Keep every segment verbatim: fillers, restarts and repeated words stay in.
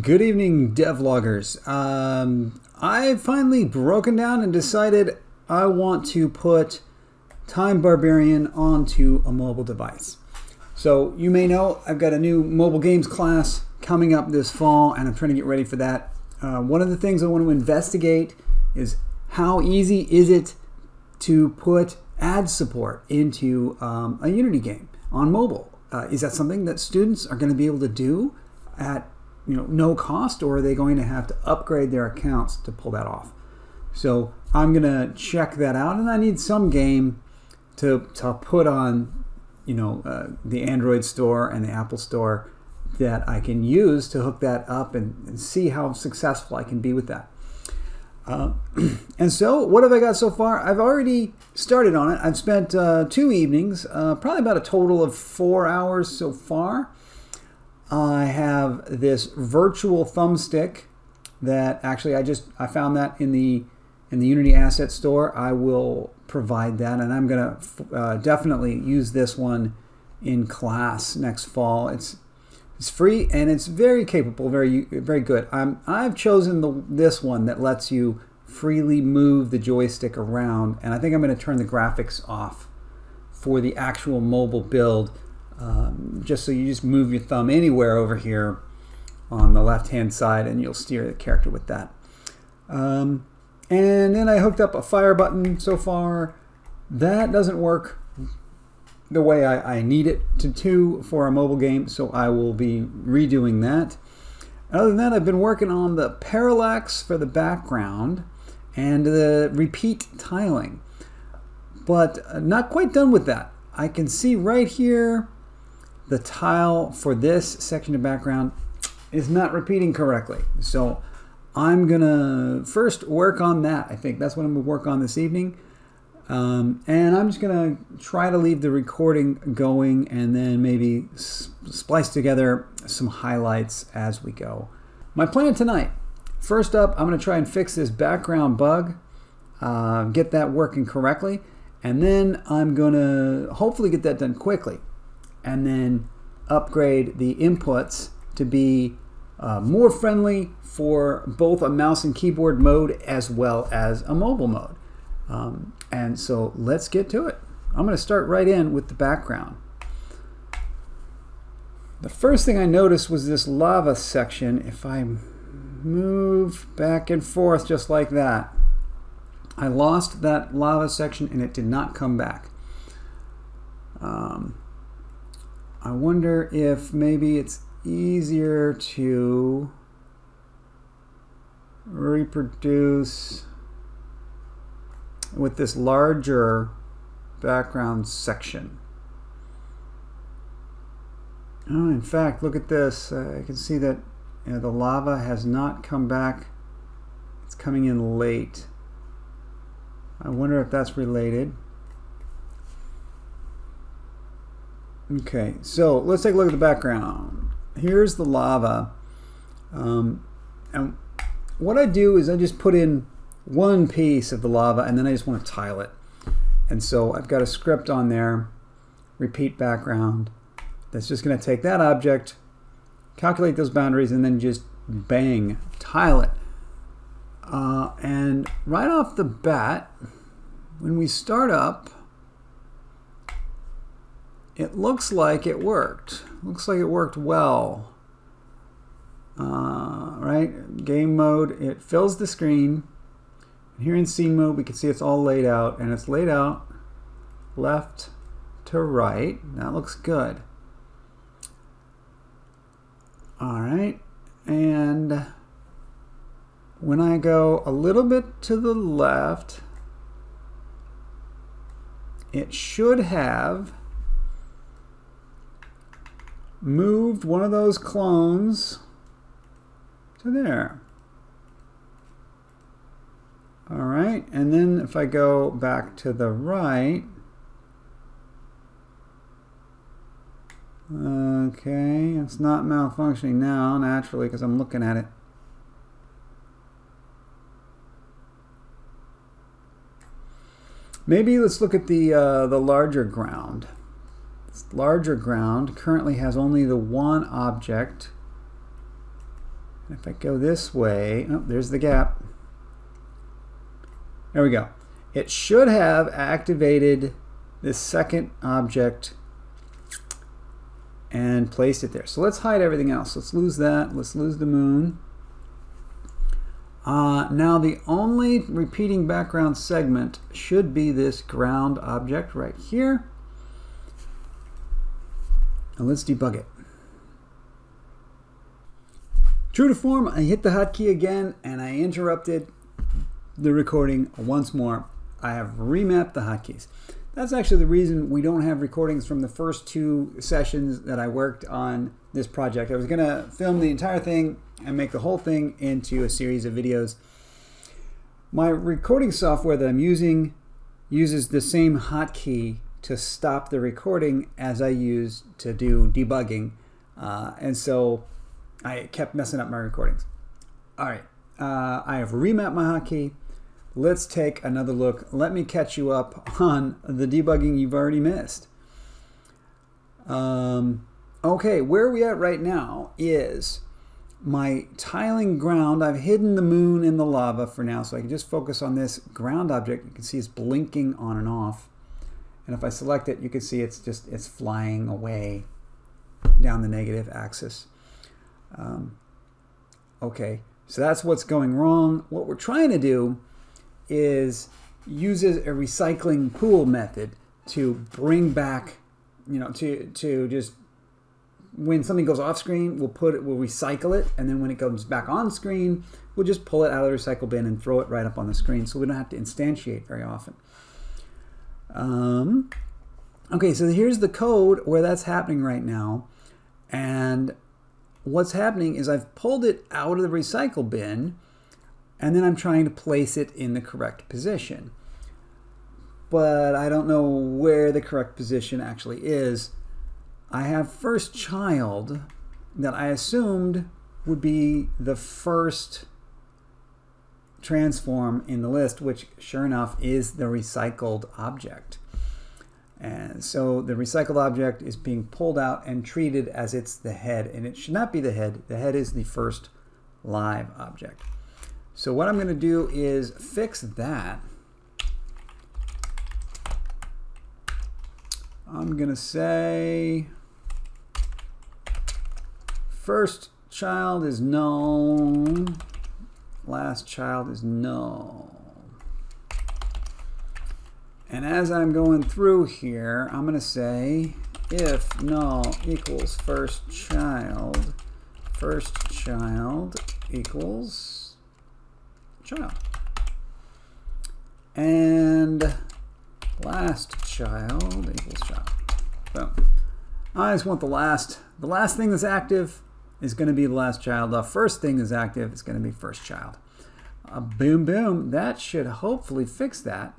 Good evening, devloggers. Um, I've finally broken down and decided I want to put Time Barbarian onto a mobile device. So you may know I've got a new mobile games class coming up this fall, and I'm trying to get ready for that. Uh, one of the things I want to investigate is how easy is it to put ad support into um, a Unity game on mobile? Uh, is that something that students are going to be able to do at you know, no cost, or are they going to have to upgrade their accounts to pull that off? So I'm gonna check that out, and I need some game to, to put on, you know, uh, the Android store and the Apple store that I can use to hook that up and, and see how successful I can be with that. Uh, and so what have I got so far? I've already started on it. I've spent uh, two evenings, uh, probably about a total of four hours so far. I have this virtual thumbstick that actually I just I found that in the in the Unity Asset Store. I will provide that, and I'm gonna uh, definitely use this one in class next fall. It's it's free and it's very capable, very very good. I'm I've chosen the this one that lets you freely move the joystick around, and I think I'm gonna turn the graphics off for the actual mobile build. Um, just so you just move your thumb anywhere over here on the left-hand side and you'll steer the character with that. Um, and then I hooked up a fire button so far. That doesn't work the way I, I need it to do for a mobile game, so I will be redoing that. Other than that, I've been working on the parallax for the background and the repeat tiling, but not quite done with that. I can see right here the tile for this section of background is not repeating correctly. So I'm gonna first work on that. I think that's what I'm gonna work on this evening. Um, and I'm just gonna try to leave the recording going and then maybe splice together some highlights as we go. My plan tonight, first up, I'm gonna try and fix this background bug, uh, get that working correctly. And then I'm gonna hopefully get that done quickly, and then upgrade the inputs to be uh, more friendly for both a mouse and keyboard mode as well as a mobile mode. Um, and so let's get to it. I'm gonna start right in with the background. The first thing I noticed was this lava section. If I move back and forth just like that, I lost that lava section and it did not come back. Um, I wonder if maybe it's easier to reproduce with this larger background section. Oh, in fact, look at this. Uh, I can see that you know, the lava has not come back. It's coming in late. I wonder if that's related. Okay, so let's take a look at the background. Here's the lava. Um, and what I do is I just put in one piece of the lava and then I just want to tile it. And so I've got a script on there, repeat background, that's just going to take that object, calculate those boundaries, and then just bang, tile it. Uh, and right off the bat, when we start up, it looks like it worked. Looks like it worked well. Uh, right? Game mode, it fills the screen. Here in scene mode, we can see it's all laid out, and it's laid out left to right. That looks good. All right, and when I go a little bit to the left, it should have moved one of those clones to there. All right, and then if I go back to the right, okay, it's not malfunctioning now naturally because I'm looking at it. Maybe let's look at the, uh, the larger ground. This larger ground currently has only the one object. If I go this way, oh, there's the gap. There we go. It should have activated this second object and placed it there. So let's hide everything else. Let's lose that. Let's lose the moon. Uh, now the only repeating background segment should be this ground object right here. And let's debug it. True to form, I hit the hotkey again and I interrupted the recording once more. I have remapped the hotkeys. That's actually the reason we don't have recordings from the first two sessions that I worked on this project. I was going to film the entire thing and make the whole thing into a series of videos. My recording software that I'm using uses the same hotkey to stop the recording as I use to do debugging. Uh, and so I kept messing up my recordings. All right, uh, I have remapped my hotkey. Let's take another look. Let me catch you up on the debugging you've already missed. Um, okay, where we at right now is my tiling ground. I've hidden the moon in the lava for now, so I can just focus on this ground object. You can see it's blinking on and off. And if I select it, you can see it's just it's flying away down the negative axis. Um, okay, so that's what's going wrong. What we're trying to do is uses a recycling pool method to bring back, you know, to to just when something goes off screen, we'll put it, we'll recycle it, and then when it comes back on screen, we'll just pull it out of the recycle bin and throw it right up on the screen, so we don't have to instantiate very often. Um, okay, so here's the code where that's happening right now, and what's happening is I've pulled it out of the recycle bin. And then I'm trying to place it in the correct position. But I don't know where the correct position actually is. I have first child that I assumed would be the first transform in the list, which sure enough is the recycled object. And so the recycled object is being pulled out and treated as it's the head. And it should not be the head. The head is the first live object. So what I'm going to do is fix that. I'm going to say first child is null, last child is null. And as I'm going through here, I'm going to say if null equals first child, first child equals child. And last child equals child. Boom. I just want the last, the last thing that's active is going to be the last child. The first thing that's active is going to be first child. Uh, boom, boom. That should hopefully fix that.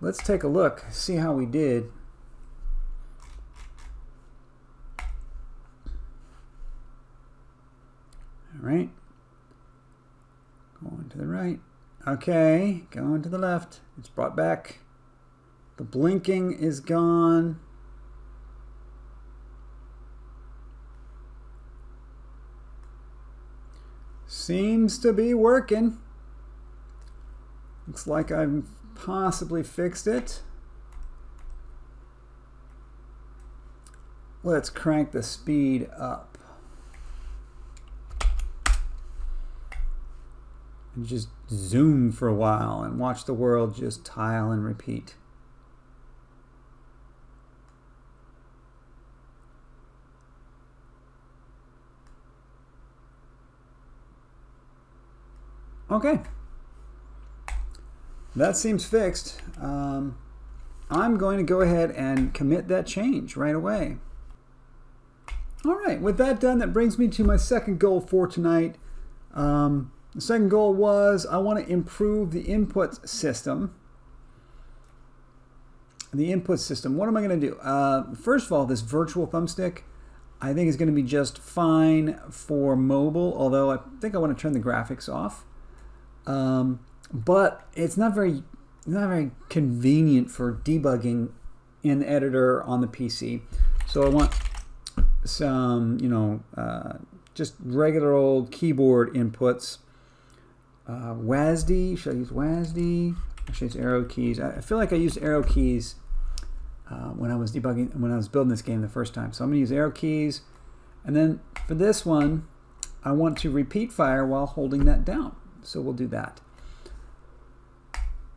Let's take a look, see how we did. All right. Going to the right. Okay, going to the left. It's brought back. The blinking is gone. Seems to be working. Looks like I've possibly fixed it. Let's crank the speed up. And just zoom for a while and watch the world just tile and repeat. Okay. That seems fixed. Um, I'm going to go ahead and commit that change right away. All right, with that done, that brings me to my second goal for tonight. Um, The second goal was I want to improve the input system. The input system, what am I going to do? Uh, first of all, this virtual thumbstick I think is going to be just fine for mobile, although I think I want to turn the graphics off. Um, but it's not very, not very convenient for debugging in editor on the P C. So I want some, you know, uh, just regular old keyboard inputs. Uh, W A S D, should I use W A S D? I should use arrow keys. I feel like I used arrow keys uh, when I was debugging, when I was building this game the first time. So I'm going to use arrow keys. And then for this one, I want to repeat fire while holding that down. So we'll do that.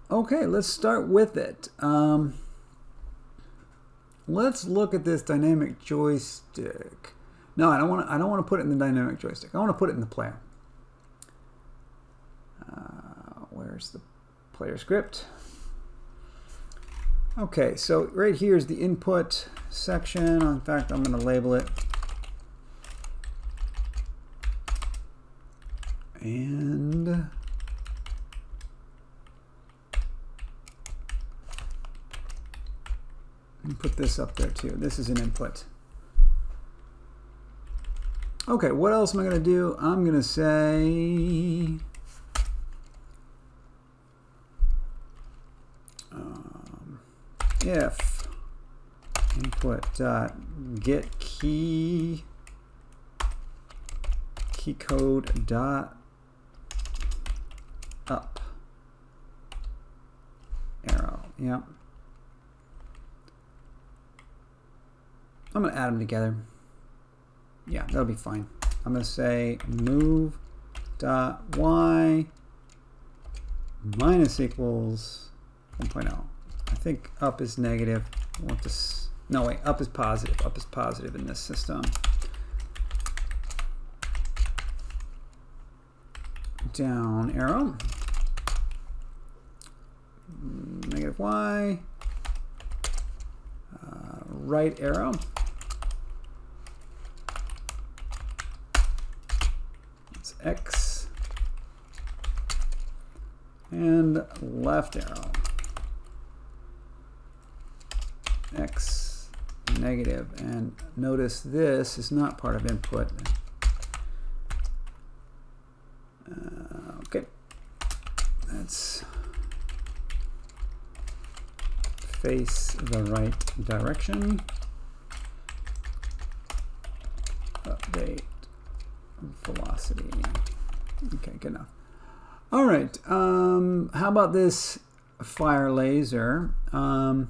Okay, let's start with it. Um, let's look at this dynamic joystick. No, I don't want to. I don't want to put it in the dynamic joystick. I want to put it in the player. Uh, where's the player script? Okay, so right here is the input section. In fact, I'm going to label it. And put this up there too. This is an input. Okay, what else am I going to do? I'm going to say um, if input dot get key key code dot up arrow. Yeah. I'm going to add them together. Yeah, that'll be fine. I'm going to say move dot y minus equals one point oh. I think up is negative. I want this. No, wait, up is positive. Up is positive in this system. Down arrow. Negative y, uh, right arrow, it's x, and left arrow, x, negative, and notice this is not part of input. Uh, okay, that's face the right direction. Update velocity. Okay, good enough. All right. Um, how about this fire laser? Um,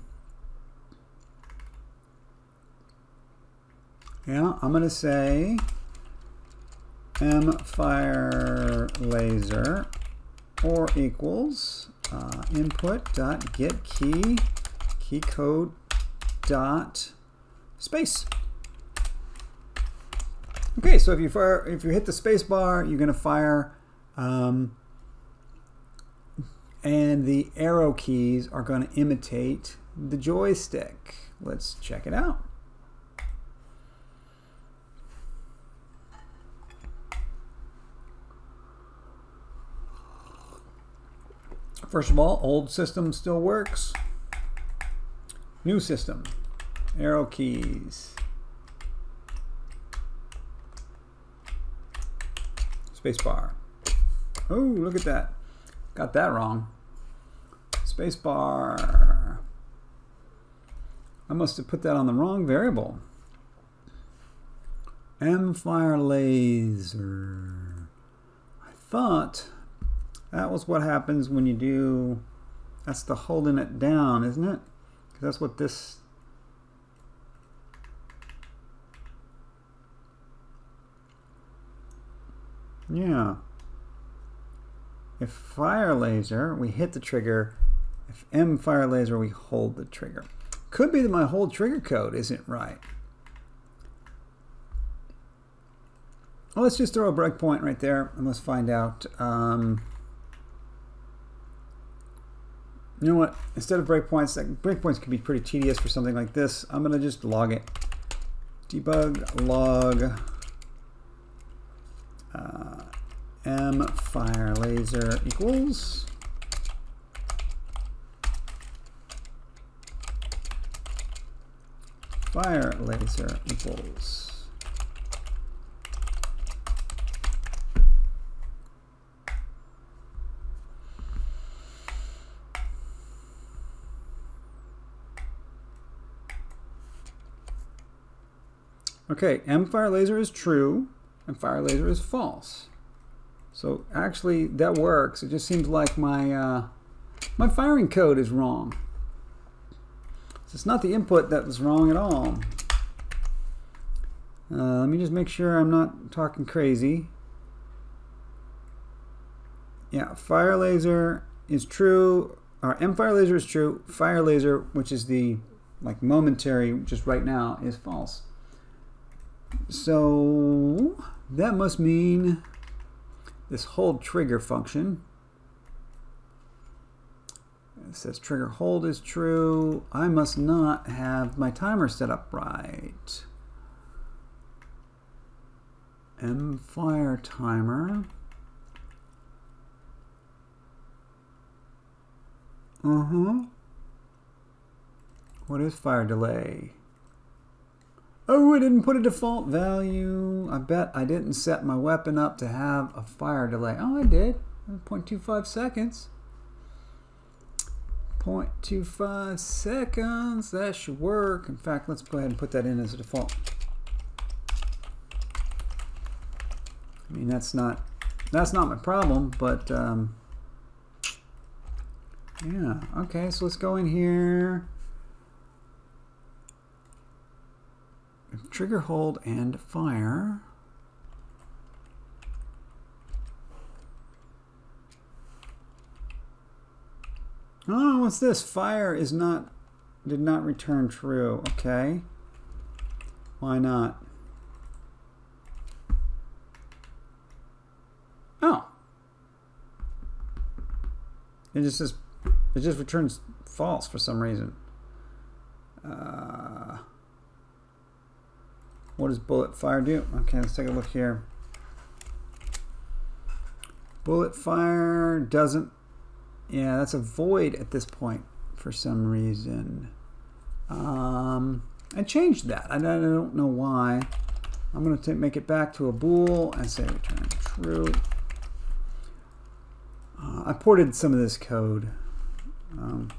yeah, I'm gonna say m fire laser or equals uh, input dot get key. Key code dot space. Okay, so if you fire, if you hit the space bar, you're going to fire, um, and the arrow keys are going to imitate the joystick. Let's check it out. First of all, old system still works. New system, arrow keys, spacebar. Oh, look at that. Got that wrong. Spacebar. I must have put that on the wrong variable. M fire laser. I thought that was what happens when you do, that's the holding it down, isn't it? That's what this yeah if fire laser we hit the trigger, if M fire laser we hold the trigger. Could be that my whole trigger code isn't right. Well, let's just throw a breakpoint right there and let's find out. um, You know what? Instead of breakpoints, like breakpoints can be pretty tedious for something like this. I'm gonna just log it. Debug log uh, m fire laser equals fire laser equals. Okay, mFire laser is true and fire laser is false. So actually that works. It just seems like my uh, my firing code is wrong. So it's not the input that was wrong at all. Uh, let me just make sure I'm not talking crazy. Yeah, fire laser is true. Our mFire laser is true. Fire laser, which is the like momentary, just right now, is false. So that must mean this hold trigger function. It says trigger hold is true. I must not have my timer set up right. mFire timer. Uh-huh. What is fire delay? Oh, I didn't put a default value. I bet I didn't set my weapon up to have a fire delay. Oh, I did. zero point two five seconds. zero point two five seconds. That should work. In fact, let's go ahead and put that in as a default. I mean, that's not that's not my problem, but um, yeah. Okay, so let's go in here. Trigger hold and fire. Oh, what's this? Fire is not did not return true. Okay. Why not? Oh. It just says it just returns false for some reason. Uh What does bullet fire do? Okay, let's take a look here. Bullet fire doesn't... Yeah, that's a void at this point for some reason. Um, I changed that. I don't know why. I'm going to make it back to a bool and say return true. Uh, I ported some of this code. Um,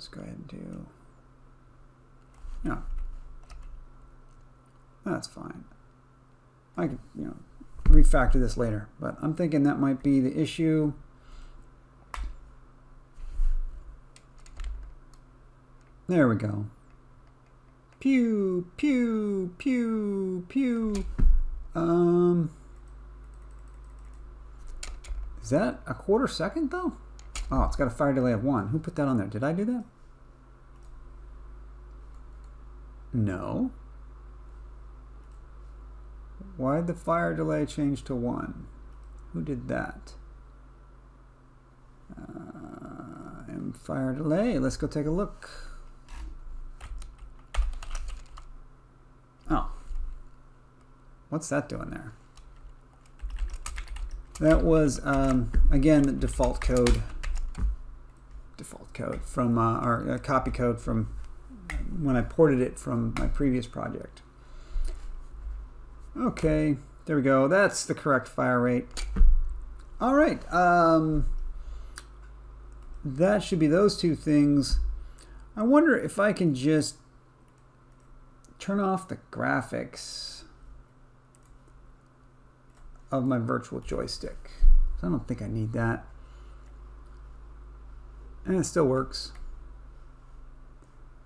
Let's go ahead and do, yeah, that's fine. I could, you know, refactor this later, but I'm thinking that might be the issue. There we go. Pew, pew, pew, pew. Um, is that a quarter second though? Oh, it's got a fire delay of one. Who put that on there? Did I do that? No. Why did the fire delay change to one? Who did that? Uh, and fire delay. Let's go take a look. Oh. What's that doing there? That was, um, again, the default code. Default code from uh, our uh, copy code from when I ported it from my previous project. Okay, there we go. That's the correct fire rate. All right, um, that should be those two things. I wonder if I can just turn off the graphics of my virtual joystick. So I don't think I need that. And it still works.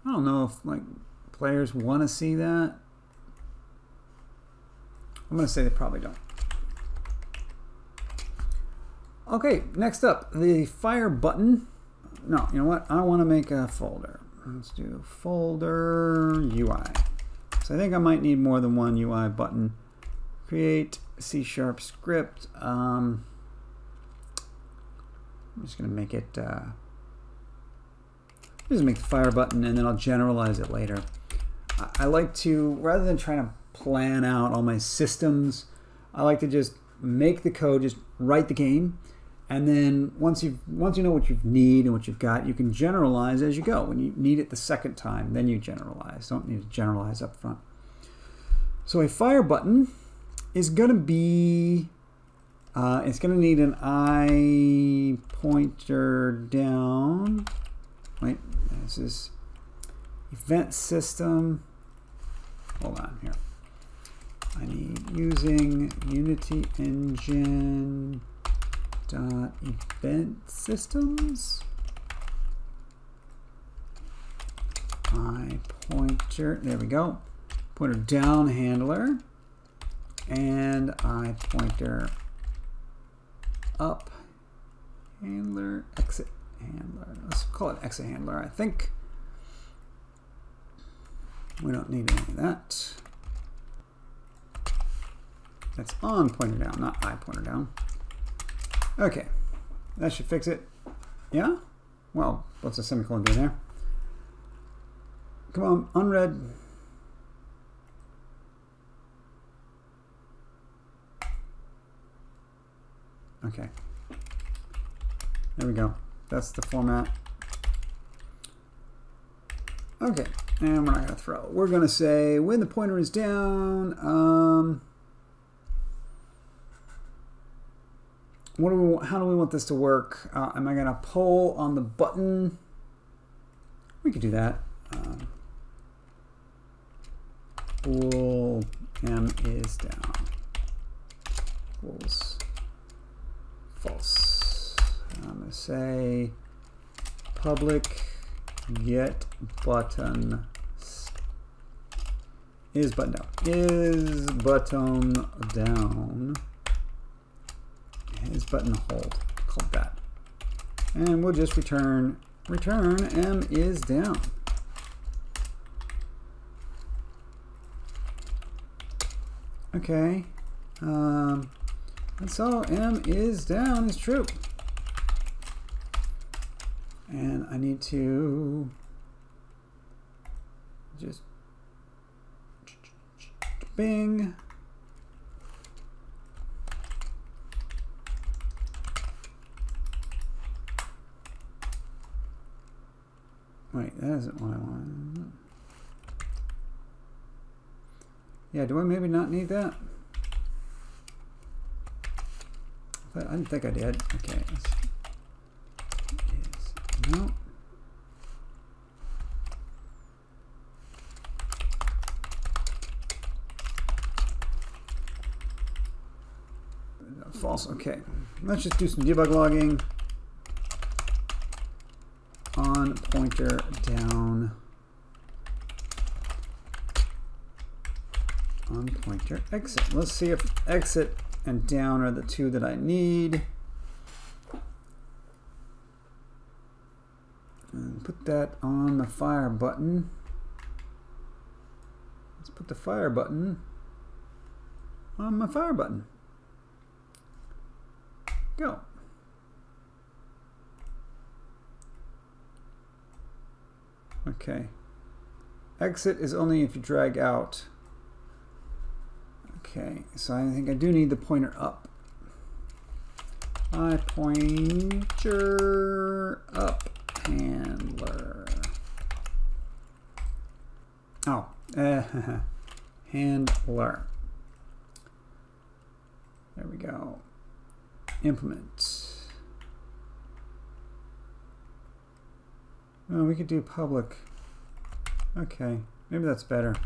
I don't know if like players want to see that. I'm going to say they probably don't. Okay, next up, the fire button. No, you know what? I want to make a folder. Let's do folder U I. So I think I might need more than one U I button. Create C sharp script. Um, I'm just going to make it... Uh, Just make the fire button and then I'll generalize it later. I like to, rather than trying to plan out all my systems, I like to just make the code, just write the game, and then once you once you know what you need and what you've got, you can generalize as you go. When you need it the second time, then you generalize. Don't need to generalize up front. So a fire button is going to be, uh, it's going to need an I pointer down. Wait, this is event system. Hold on here. I need using Unity Engine dot event systems. My pointer, there we go. Pointer down handler and I pointer up handler, exit handler. Let's call it exit handler, I think. We don't need any of that. That's on pointer down, not I pointer down. Okay, that should fix it. Yeah? Well, what's a semicolon doing there? Come on, unread. Okay. There we go. That's the format. Okay, and we're not gonna throw. We're gonna say when the pointer is down. Um, what do we? How do we want this to work? Uh, am I gonna pull on the button? We could do that. Um, Pull M is down equals false. I'm going to say public get button is button down is button down is button hold. Call that, and we'll just return return M is down. Okay, um, and so M is down is true. And I need to just bing. Wait, that isn't what I wanted. Yeah, do I maybe not need that? I didn't think I did. Okay. No. False. Okay. Let's just do some debug logging. On pointer down. On pointer exit. Let's see if exit and down are the two that I need. And put that on the fire button. Let's put the fire button on my fire button. Go. Okay. Exit is only if you drag out. Okay, so I think I do need the pointer up. I pointer up handler. Oh, uh, handler. There we go. Implement. Oh, we could do public. Okay, maybe that's better.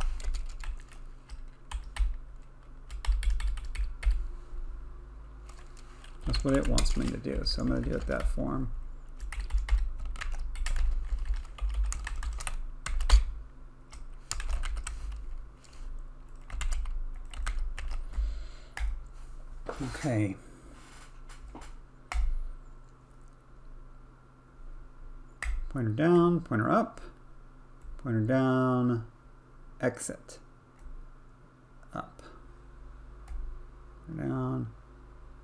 That's what it wants me to do, so I'm going to do it that form. Okay. Pointer down, pointer up, pointer down, exit, up, pointer down,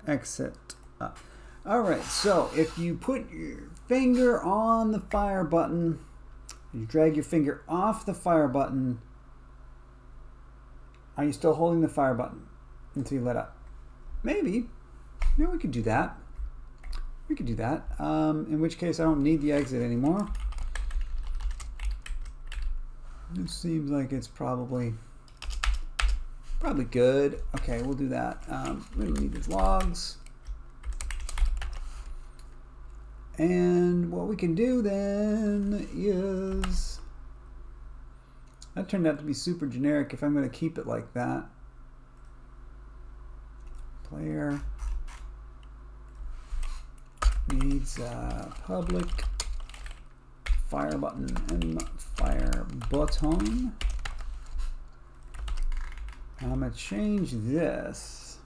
exit. Up. All right, so if you put your finger on the fire button, you drag your finger off the fire button, are you still holding the fire button until you let up? Maybe. Yeah, we could do that. We could do that. Um, in which case, I don't need the exit anymore. It seems like it's probably probably good. Okay, we'll do that. Um, we don't need these logs. And what we can do then is, that turned out to be super generic if I'm going to keep it like that. Player needs a public fire button and fire button. I'm going to change this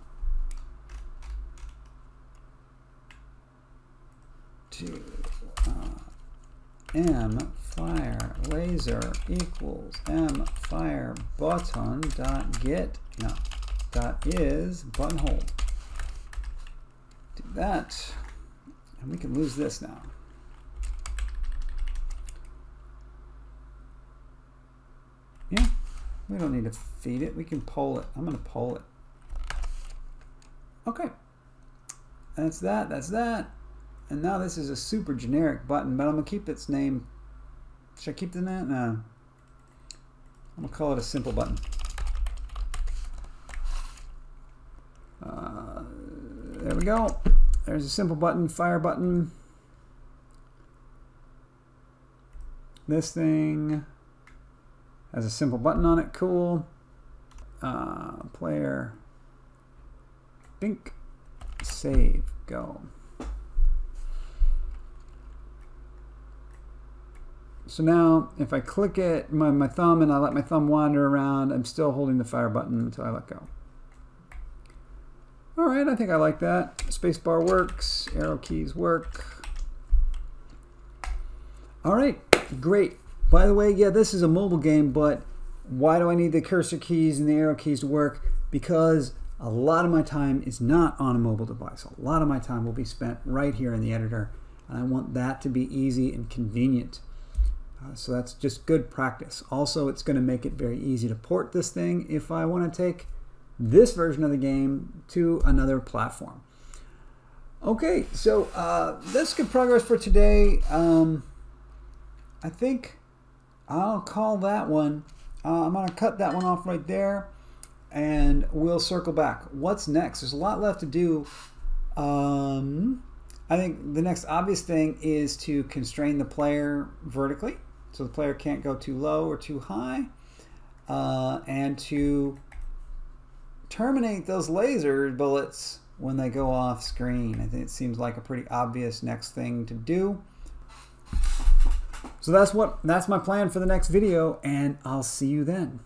to uh, m fire laser equals m fire button dot get no dot is buttonhole. Do that, and we can lose this now. Yeah. We don't need to feed it. We can poll it. I'm going to poll it. Okay. That's that. That's that. And now this is a super generic button, but I'm going to keep its name. Should I keep the name? No. I'm going to call it a simple button. Uh, there we go. There's a simple button, fire button. This thing has a simple button on it, cool. Uh, player, think, save, go. So now if I click it, my, my thumb, and I let my thumb wander around, I'm still holding the fire button until I let go. All right, I think I like that. Spacebar works, arrow keys work. All right, great. By the way, yeah, this is a mobile game, but why do I need the cursor keys and the arrow keys to work? Because a lot of my time is not on a mobile device. A lot of my time will be spent right here in the editor, and I want that to be easy and convenient. Uh, so that's just good practice. Also, it's going to make it very easy to port this thing if I want to take this version of the game to another platform. Okay, so uh, that's good progress for today. Um, I think I'll call that one. Uh, I'm going to cut that one off right there, and we'll circle back. What's next? There's a lot left to do. Um, I think the next obvious thing is to constrain the player vertically, so the player can't go too low or too high, uh, and to terminate those laser bullets when they go off screen. I think it seems like a pretty obvious next thing to do. So that's what that's my plan for the next video, and I'll see you then.